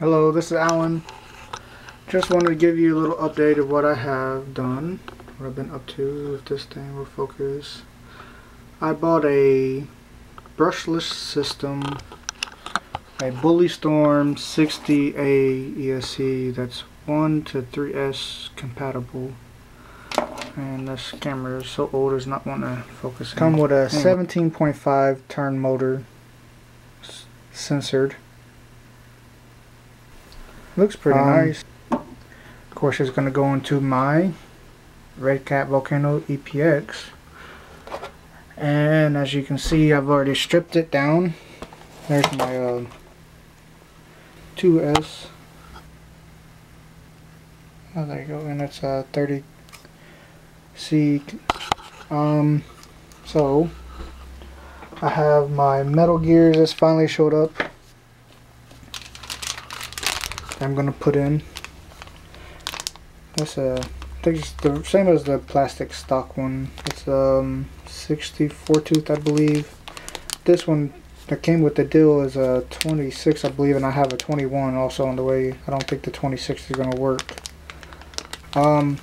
Hello, this is Alan. Just wanted to give you a little update of what I have done, what I've been up to. If this thing will focus, I bought a brushless system, a Bullistorm 60A ESC that's 1 to 3S compatible. And this camera is so old it's not want to focus. Come with a 17.5 turn motor, censored. Looks pretty nice. Of course, it's going to go into my Red Cat Volcano EPX. And as you can see, I've already stripped it down. There's my 2S. Oh, there you go. And it's 30C. So, I have my Metal Gear that's finally showed up. I'm gonna put in. That's a, I think it's the same as the plastic stock one. It's 64 tooth, I believe. This one that came with the deal is a 26, I believe, and I have a 21 also on the way. I don't think the 26 is gonna work. Put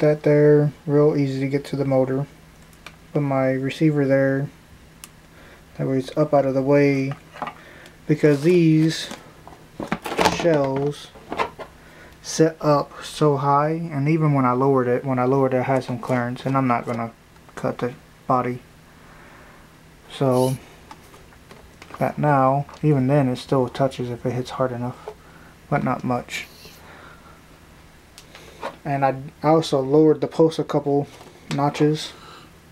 that there, real easy to get to the motor. Put my receiver there. That way it's up out of the way, because these shells sit up so high, and even when I lowered it, it had some clearance, and I'm not gonna cut the body. So that now, even then, it still touches if it hits hard enough, but not much. And I also lowered the post a couple notches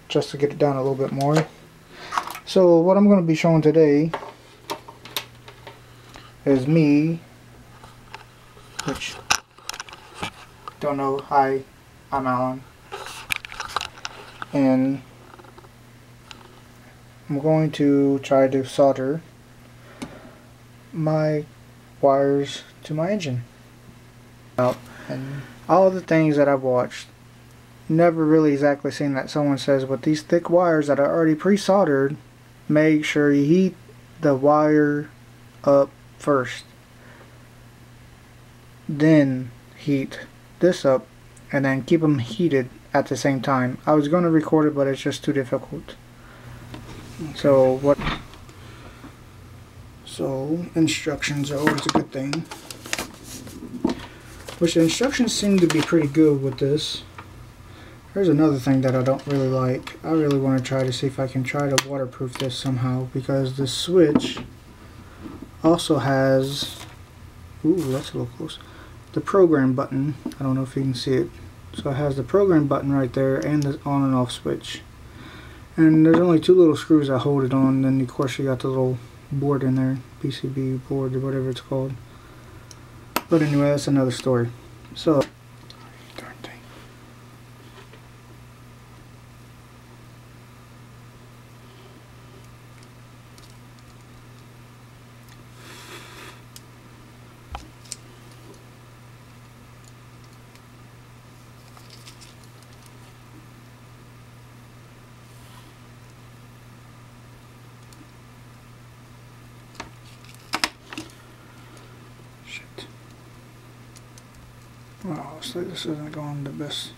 just to get it down a little bit more. So what I'm gonna be showing today is me, which, don't know, hi, I'm Alan, and I'm going to try to solder my wires to my engine. And all the things that I've watched, never really exactly seen that someone says, with these thick wires that are already pre-soldered, make sure you heat the wire up first, then heat this up, and then keep them heated at the same time. I was going to record it, but it's just too difficult. So what? So instructions are always a good thing, which the instructions seem to be pretty good with this. Here's another thing that I don't really like. I really want to try to see if I can try to waterproof this somehow, because the switch also has, ooh, that's a little close, the program button. I don't know if you can see it. So it has the program button right there and the on and off switch. And there's only two little screws that hold it on. Then of course you got the little board in there, PCB board or whatever it's called. But anyway, that's another story. So, darn thing. Wow, so this isn't going the best.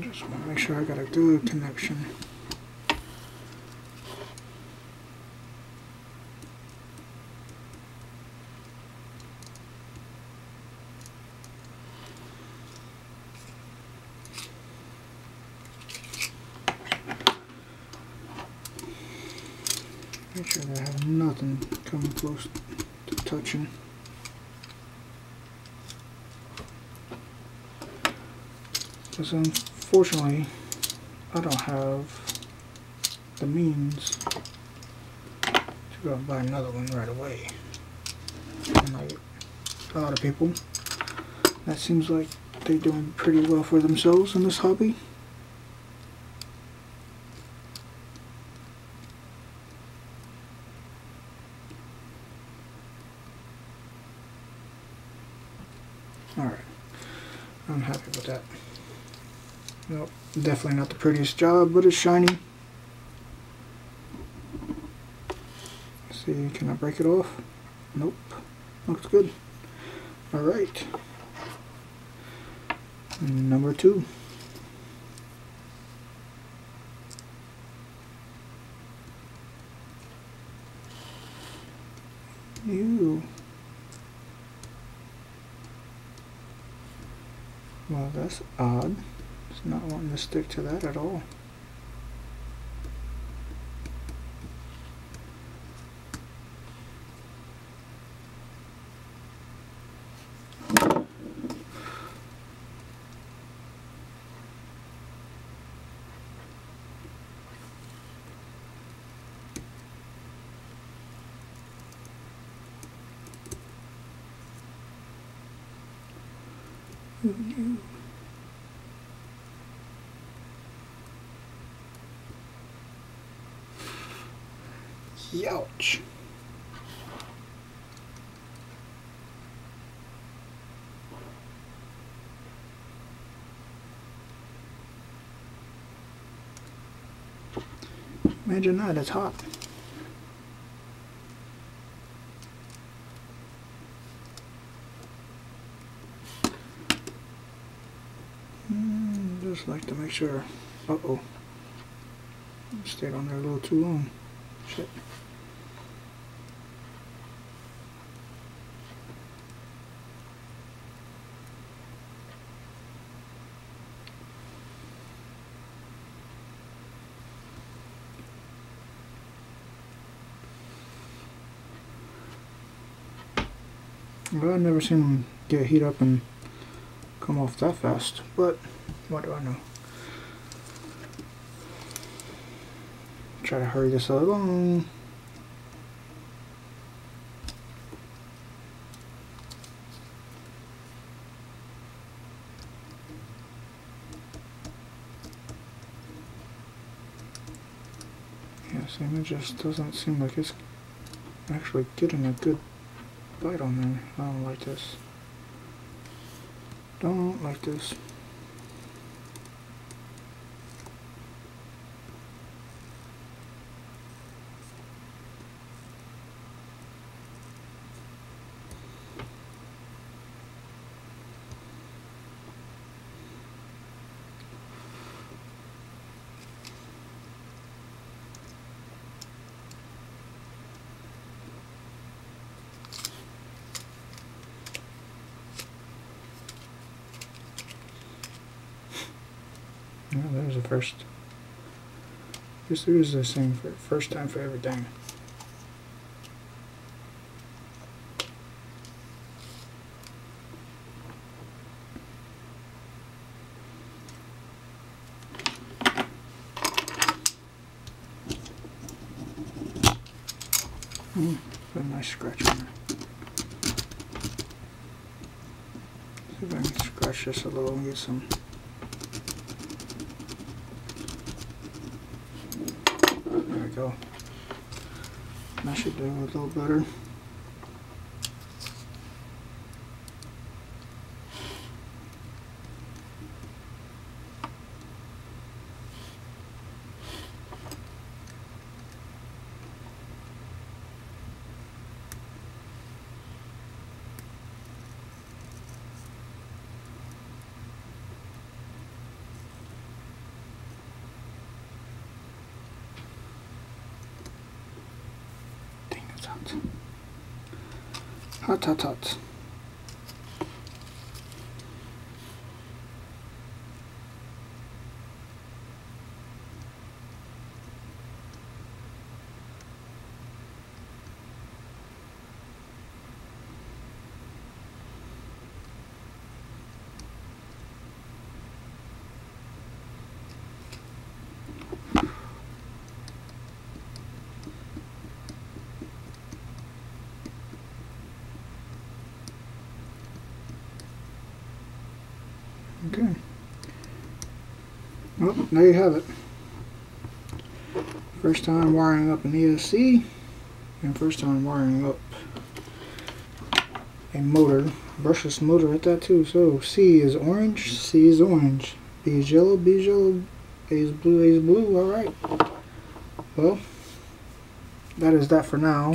Just want to make sure I got a good connection. Make sure that I have nothing coming close to touching. Because unfortunately, I don't have the means to go buy another one right away. Unlike a lot of people, that seems like they're doing pretty well for themselves in this hobby. Alright, I'm happy with that. Nope, definitely not the prettiest job, but it's shiny. Let's see, can I break it off? Nope, looks good. Alright, number 2. Ew. Well, that's odd. It's not wanting to stick to that at all. Mm-hmm. Youch. Imagine that, it's hot. Just like to make sure. Uh oh. Stayed on there a little too long. Shit. Well, I've never seen them get heat up and come off that fast, but what do I know? Try to hurry this along. Yeah, this image just doesn't seem like it's actually getting a good bite on there. I don't like this. Don't like this. Well, there's a first. Guess there is this thing for first time for everything. Put a nice scratch on there. See if I can scratch this a little and get some. Go. That should do a little better. Hot, hot, hot. Okay. Well, there you have it. First time wiring up an ESC, and first time wiring up a motor, brushless motor at that too. So C is orange, C is orange, B is yellow, B is yellow, A is blue, A is blue. All right. Well, that is that for now.